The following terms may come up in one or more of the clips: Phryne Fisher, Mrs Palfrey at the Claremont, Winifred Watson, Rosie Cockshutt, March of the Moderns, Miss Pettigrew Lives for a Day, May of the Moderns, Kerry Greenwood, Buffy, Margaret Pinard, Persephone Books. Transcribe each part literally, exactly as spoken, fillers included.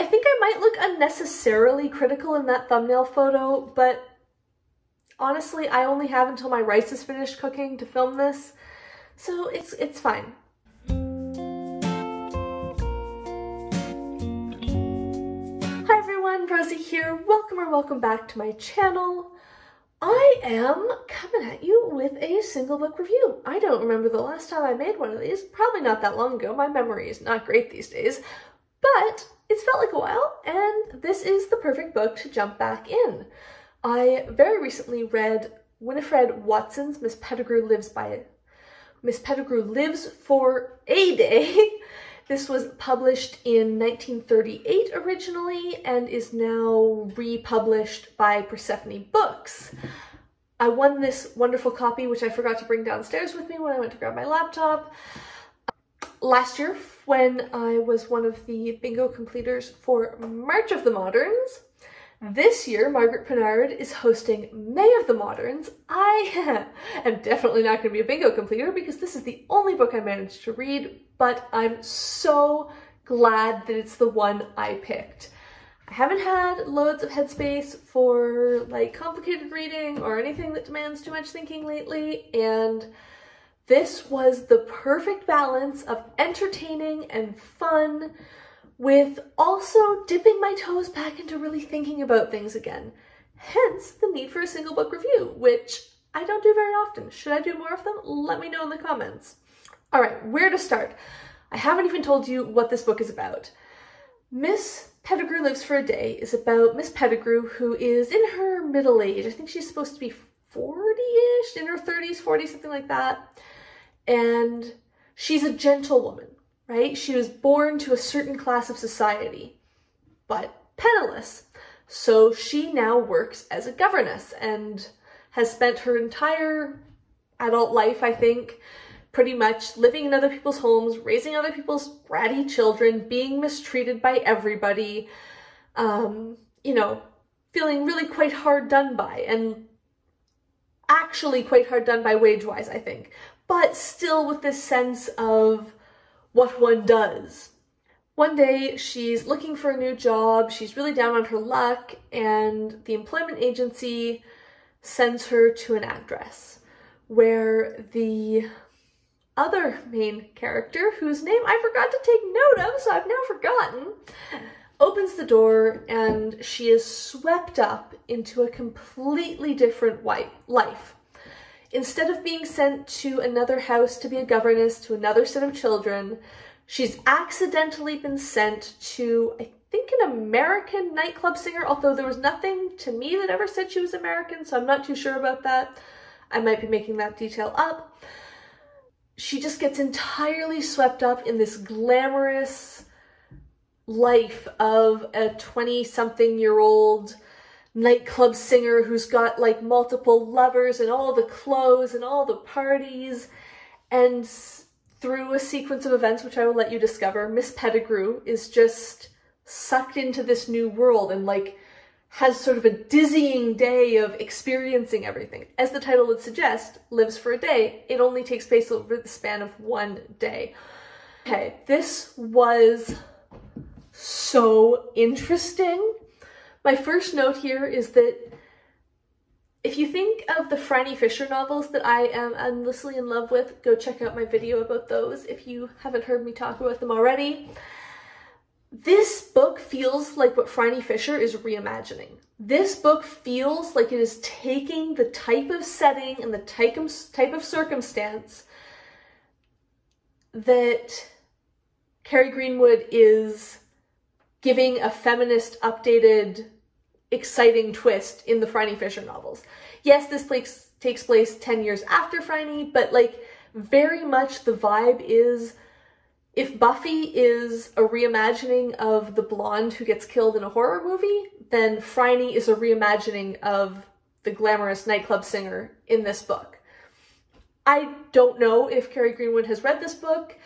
I think I might look unnecessarily critical in that thumbnail photo, but honestly, I only have until my rice is finished cooking to film this, so it's, it's fine. Hi everyone, Rosie here. Welcome or welcome back to my channel. I am coming at you with a single book review. I don't remember the last time I made one of these, probably not that long ago. My memory is not great these days, but it's felt like a while, and this is the perfect book to jump back in. I very recently read Winifred Watson's Miss Pettigrew Lives by Miss Pettigrew Lives for a Day. This was published in nineteen thirty-eight originally and is now republished by Persephone Books. I won this wonderful copy, which I forgot to bring downstairs with me when I went to grab my laptop, last year when I was one of the bingo completers for March of the Moderns. This year, Margaret Pinard is hosting May of the Moderns. I am definitely not going to be a bingo completer because this is the only book I managed to read, but I'm so glad that it's the one I picked. I haven't had loads of headspace for like complicated reading or anything that demands too much thinking lately, and this was the perfect balance of entertaining and fun with also dipping my toes back into really thinking about things again. Hence the need for a single book review, which I don't do very often. Should I do more of them? Let me know in the comments. All right, where to start? I haven't even told you what this book is about. Miss Pettigrew Lives for a Day is about Miss Pettigrew, who is in her middle age. I think she's supposed to be forty-ish, in her thirties, forty, something like that. And she's a gentlewoman, right? She was born to a certain class of society, but penniless. So she now works as a governess and has spent her entire adult life, I think, pretty much living in other people's homes, raising other people's bratty children, being mistreated by everybody, um, you know, feeling really quite hard done by, and actually quite hard done by wage-wise, I think, but still with this sense of what one does. One day she's looking for a new job, she's really down on her luck, and the employment agency sends her to an actress where the other main character, whose name I forgot to take note of, so I've now forgotten, opens the door and she is swept up into a completely different life. Instead of being sent to another house to be a governess to another set of children, she's accidentally been sent to, I think, an American nightclub singer, although there was nothing to me that ever said she was American, so I'm not too sure about that. I might be making that detail up. She just gets entirely swept up in this glamorous life of a twenty-something-year-old nightclub singer who's got like multiple lovers and all the clothes and all the parties, and through a sequence of events, which I will let you discover, Miss Pettigrew is just sucked into this new world and like has sort of a dizzying day of experiencing everything. As the title would suggest, Lives for a Day, it only takes place over the span of one day. Okay, this was so interesting. My first note here is that if you think of the Phryne Fisher novels that I am endlessly in love with, go check out my video about those if you haven't heard me talk about them already. This book feels like what Phryne Fisher is reimagining. This book feels like it is taking the type of setting and the type of, type of circumstance that Kerry Greenwood is giving a feminist, updated, exciting twist in the Phryne Fisher novels. Yes, this place takes place ten years after Phryne, but like very much the vibe is, if Buffy is a reimagining of the blonde who gets killed in a horror movie, then Phryne is a reimagining of the glamorous nightclub singer in this book. I don't know if Kerry Greenwood has read this book.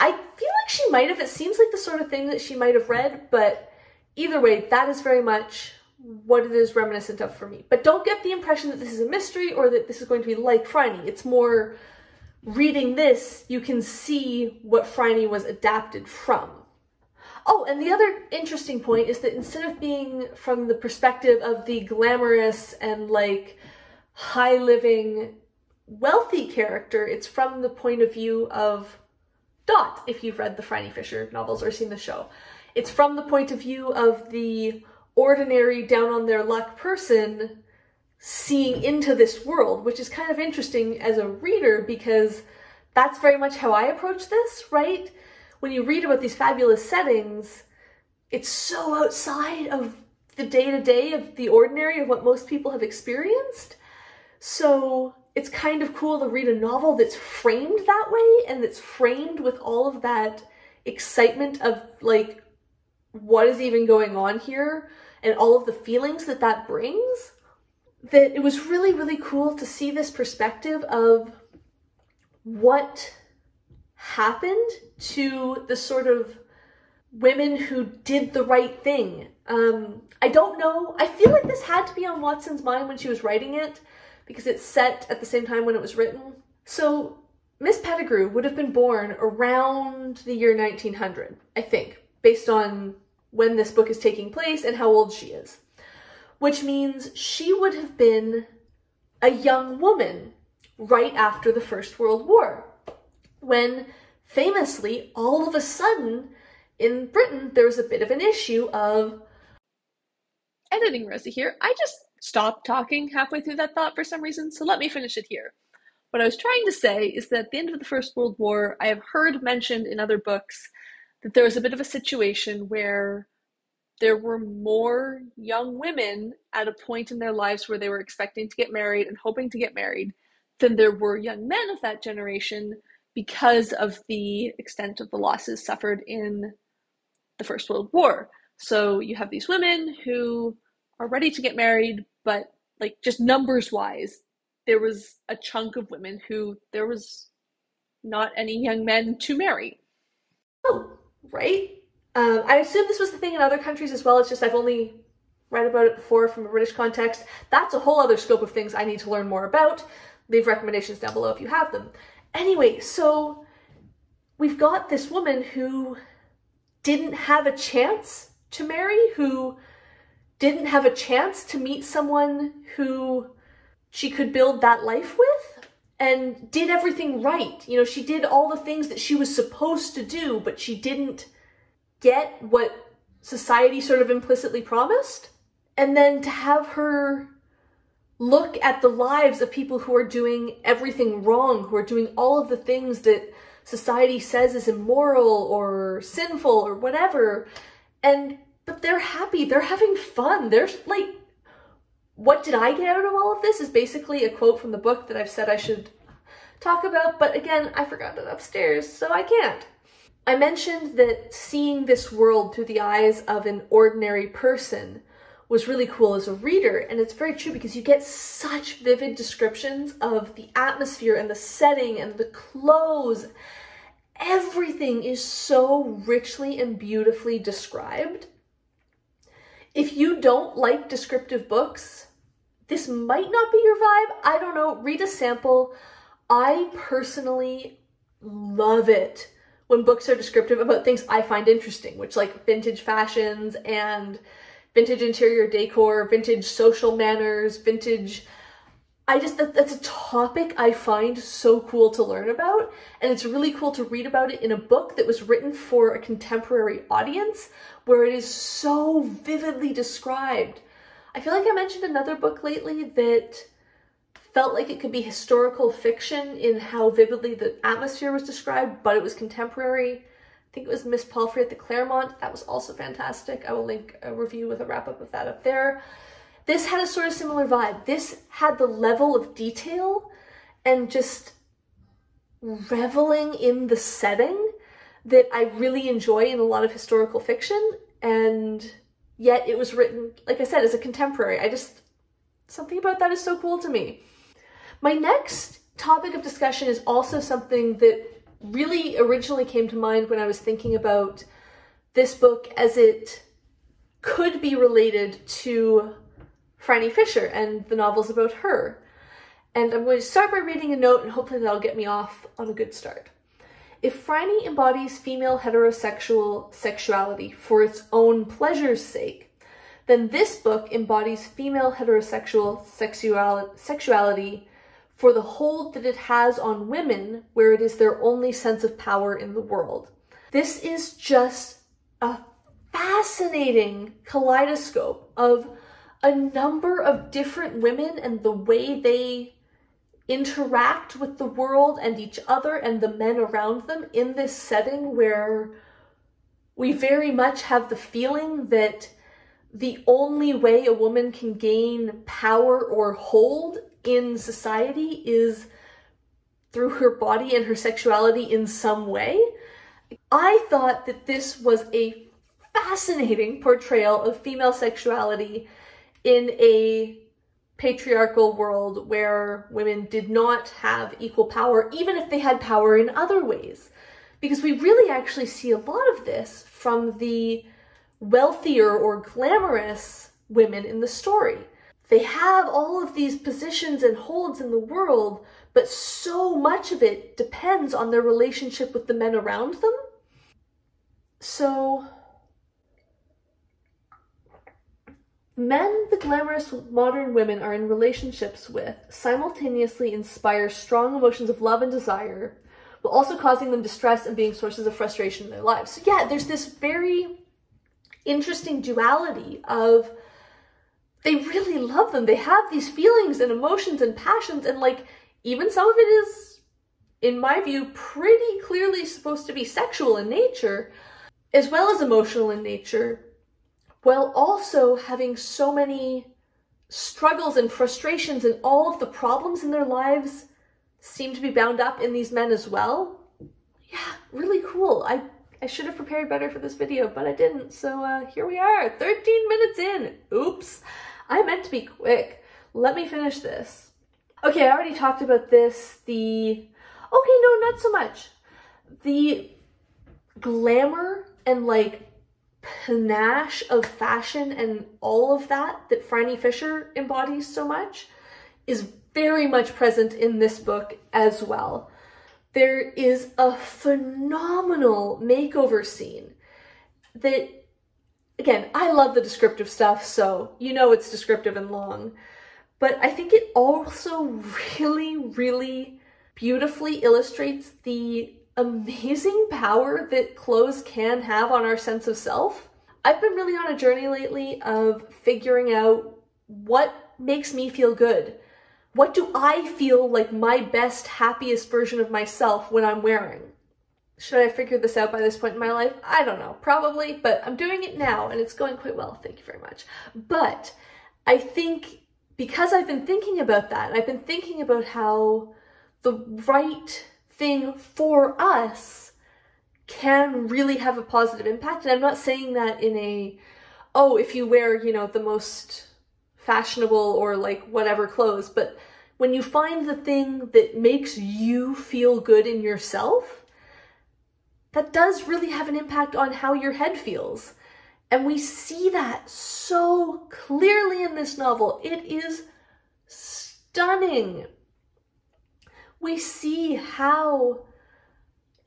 I feel like she might have. It seems like the sort of thing that she might have read, but either way, that is very much what it is reminiscent of for me. But don't get the impression that this is a mystery or that this is going to be like Phryne. It's more, reading this, you can see what Phryne was adapted from. Oh, and the other interesting point is that instead of being from the perspective of the glamorous and like high-living wealthy character, it's from the point of view of Dot, if you've read the Phryne Fisher novels or seen the show. It's from the point of view of the ordinary, down-on-their-luck person seeing into this world, which is kind of interesting as a reader because that's very much how I approach this, right? When you read about these fabulous settings, it's so outside of the day-to-day of the ordinary of what most people have experienced. So it's kind of cool to read a novel that's framed that way and that's framed with all of that excitement of like, what is even going on here? And all of the feelings that that brings. That it was really, really cool to see this perspective of what happened to the sort of women who did the right thing. Um, I don't know. I feel like this had to be on Watson's mind when she was writing it because it's set at the same time when it was written. So Miss Pettigrew would have been born around the year nineteen hundred, I think, based on when this book is taking place and how old she is, which means she would have been a young woman right after the First World War, when famously, all of a sudden, in Britain, there was a bit of an issue of... Editing Rosie here. I just stopped talking halfway through that thought for some reason, so let me finish it here. What I was trying to say is that at the end of the First World War, I have heard mentioned in other books that there was a bit of a situation where there were more young women at a point in their lives where they were expecting to get married and hoping to get married than there were young men of that generation because of the extent of the losses suffered in the First World War. So you have these women who are ready to get married, but like just numbers wise, there was a chunk of women who there was not any young men to marry. Oh, right. Um, I assume this was the thing in other countries as well. It's just I've only read about it before from a British context. That's a whole other scope of things I need to learn more about. Leave recommendations down below if you have them. Anyway, so we've got this woman who didn't have a chance to marry, who didn't have a chance to meet someone who she could build that life with, and did everything right. You know, she did all the things that she was supposed to do, but she didn't get what society sort of implicitly promised. And then to have her look at the lives of people who are doing everything wrong, who are doing all of the things that society says is immoral or sinful or whatever, and but they're happy, they're having fun, they're like, what did I get out of all of this is basically a quote from the book that I've said I should talk about, but again, I forgot it upstairs, so I can't. I mentioned that seeing this world through the eyes of an ordinary person was really cool as a reader, and it's very true because you get such vivid descriptions of the atmosphere and the setting and the clothes. Everything is so richly and beautifully described. If you don't like descriptive books, this might not be your vibe. I don't know. Read a sample. I personally love it when books are descriptive about things I find interesting, which like vintage fashions and vintage interior decor, vintage social manners, vintage... I just, that, that's a topic I find so cool to learn about. And it's really cool to read about it in a book that was written for a contemporary audience where it is so vividly described. I feel like I mentioned another book lately that felt like it could be historical fiction in how vividly the atmosphere was described, but it was contemporary. I think it was Miss Palfrey at the Claremont. That was also fantastic. I will link a review with a wrap-up of that up there. This had a sort of similar vibe. This had the level of detail and just reveling in the setting that I really enjoy in a lot of historical fiction, and yet it was written, like I said, as a contemporary. I just, something about that is so cool to me. My next topic of discussion is also something that really originally came to mind when I was thinking about this book as it could be related to Phryne Fisher and the novels about her. And I'm going to start by reading a note and hopefully that'll get me off on a good start. If Phryne embodies female heterosexual sexuality for its own pleasure's sake, then this book embodies female heterosexual sexual sexuality for the hold that it has on women, where it is their only sense of power in the world. This is just a fascinating kaleidoscope of a number of different women and the way they interact with the world and each other and the men around them in this setting where we very much have the feeling that the only way a woman can gain power or hold in society is through her body and her sexuality in some way. I thought that this was a fascinating portrayal of female sexuality in a patriarchal world where women did not have equal power, even if they had power in other ways. Because we really actually see a lot of this from the wealthier or glamorous women in the story. They have all of these positions and holds in the world, but so much of it depends on their relationship with the men around them. So men the glamorous modern women are in relationships with simultaneously inspire strong emotions of love and desire, but also causing them distress and being sources of frustration in their lives. So yeah, there's this very interesting duality of they really love them. They have these feelings and emotions and passions, and like even some of it is, in my view, pretty clearly supposed to be sexual in nature, as well as emotional in nature, while also having so many struggles and frustrations, and all of the problems in their lives seem to be bound up in these men as well. Yeah, really cool. I, I should have prepared better for this video, but I didn't. So uh, here we are, thirteen minutes in. Oops, I meant to be quick. Let me finish this. Okay, I already talked about this. The, okay, no, not so much. The glamour and like panache of fashion and all of that that Phryne Fisher embodies so much is very much present in this book as well. There is a phenomenal makeover scene that, again, I love the descriptive stuff, so you know it's descriptive and long, but I think it also really, really beautifully illustrates the amazing power that clothes can have on our sense of self. I've been really on a journey lately of figuring out what makes me feel good. What do I feel like my best, happiest version of myself when I'm wearing? Should I figure this out by this point in my life? I don't know, probably, but I'm doing it now and it's going quite well, thank you very much. But I think because I've been thinking about that, I've been thinking about how the right thing for us can really have a positive impact. And I'm not saying that in a, oh, if you wear, you know, the most fashionable or like whatever clothes, but when you find the thing that makes you feel good in yourself, that does really have an impact on how your head feels. And we see that so clearly in this novel. It is stunning. We see how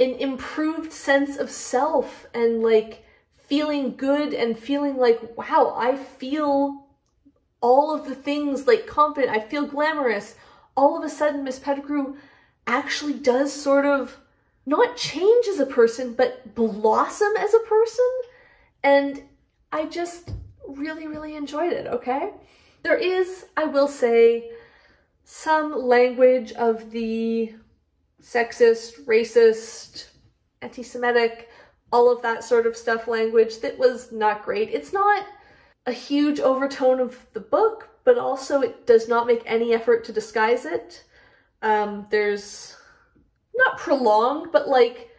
an improved sense of self and like feeling good and feeling like, wow, I feel all of the things, like confident, I feel glamorous. All of a sudden, Miss Pettigrew actually does sort of not change as a person, but blossom as a person. And I just really, really enjoyed it, okay? There is, I will say, some language of the sexist, racist, anti-Semitic, all of that sort of stuff language that was not great. It's not a huge overtone of the book, but also it does not make any effort to disguise it. Um, there's not prolonged, but like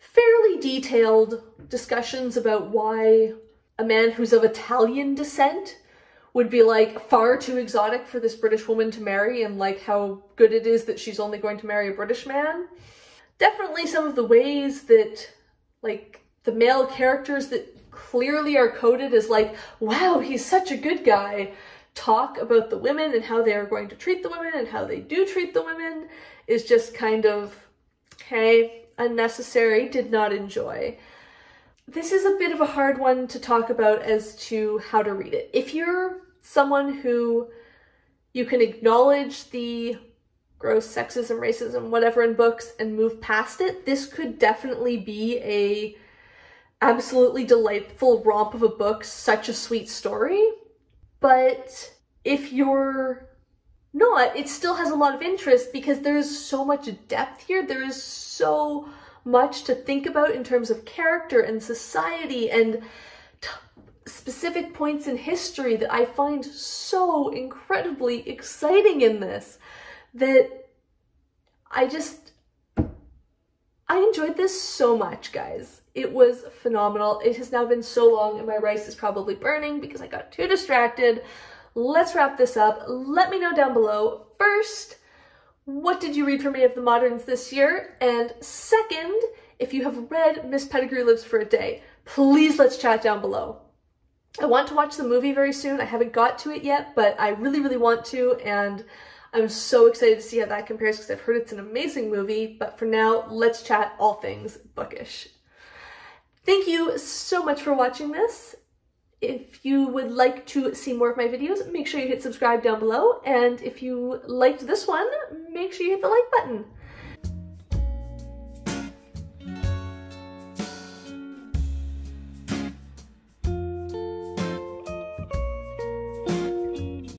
fairly detailed discussions about why a man who's of Italian descent would be like far too exotic for this British woman to marry, and like how good it is that she's only going to marry a British man. Definitely some of the ways that like the male characters that clearly are coded as like, wow, he's such a good guy, talk about the women and how they are going to treat the women and how they do treat the women is just kind of, hey, unnecessary, did not enjoy. This is a bit of a hard one to talk about as to how to read it. If you're someone who you can acknowledge the gross sexism, racism, whatever in books and move past it, this could definitely be a absolutely delightful romp of a book, such a sweet story. But if you're not, it still has a lot of interest because there is so much depth here. There is so much to think about in terms of character and society and t specific points in history that I find so incredibly exciting in this that I just, I enjoyed this so much, guys. It was phenomenal. It has now been so long and my rice is probably burning because I got too distracted. Let's wrap this up. Let me know down below, first, what did you read for March of the Moderns this year? And second, if you have read Miss Pettigrew Lives for a Day, please let's chat down below. I want to watch the movie very soon. I haven't got to it yet, but I really, really want to, and I'm so excited to see how that compares because I've heard it's an amazing movie, but for now, let's chat all things bookish. Thank you so much for watching this. If you would like to see more of my videos, make sure you hit subscribe down below. And if you liked this one, make sure you hit the like button.